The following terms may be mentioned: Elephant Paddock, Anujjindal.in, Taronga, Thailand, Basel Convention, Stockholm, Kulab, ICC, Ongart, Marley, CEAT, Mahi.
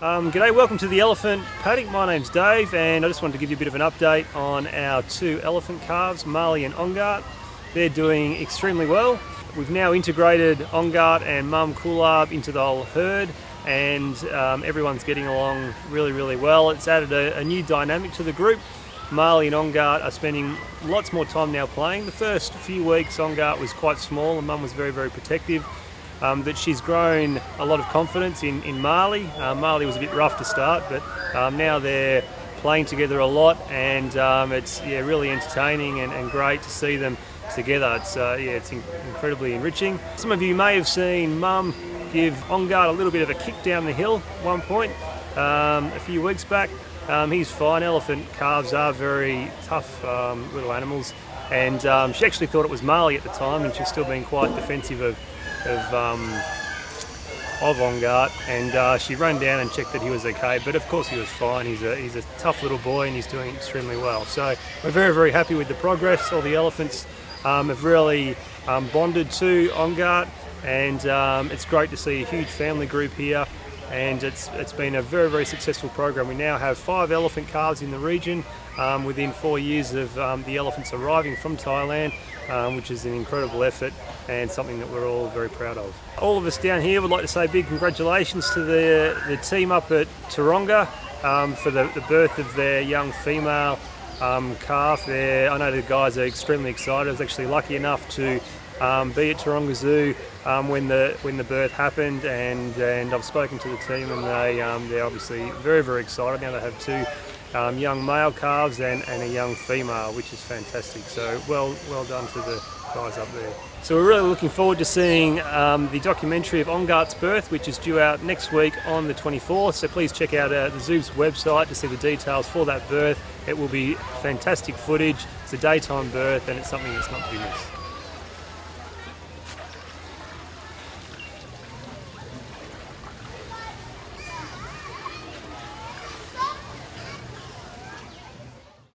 G'day, welcome to the Elephant Paddock. My name's Dave and I just wanted to give you a bit of an update on our two elephant calves, Marley and Ongart. They're doing extremely well. We've now integrated Ongart and Mum Kulab into the whole herd and everyone's getting along really, really well. It's added a new dynamic to the group. Marley and Ongart are spending lots more time now playing. The first few weeks Ongart was quite small and Mum was very, very protective. But she's grown a lot of confidence in Marley. Marley was a bit rough to start, but now they're playing together a lot, and it's really entertaining and great to see them together. It's it's incredibly enriching. Some of you may have seen Mum give Ongart a little bit of a kick down the hill at one point a few weeks back. He's fine. Elephant calves are very tough little animals, and she actually thought it was Marley at the time, and she's still been quite defensive of Ongart, and she ran down and checked that he was okay, but of course he was fine. He's a tough little boy and he's doing extremely well, so we're very, very happy with the progress. All the elephants have really bonded to Ongart, and it's great to see a huge family group here, and it's been a very, very successful program. We now have 5 elephant calves in the region within 4 years of the elephants arriving from Thailand, which is an incredible effort and something that we're all very proud of. All of us down here would like to say big congratulations to the team up at Taronga for the birth of their young female calf there. I know the guys are extremely excited. I was actually lucky enough to be at Taronga Zoo when the birth happened, and I've spoken to the team, and they're obviously very, very excited. Now they have 2 young male calves and a young female, which is fantastic. So well done to the guys up there. So we're really looking forward to seeing the documentary of Ongart's birth, which is due out next week on the 24th. So please check out the zoo's website to see the details for that birth. It will be fantastic footage. It's a daytime birth and it's something that's not to be missed.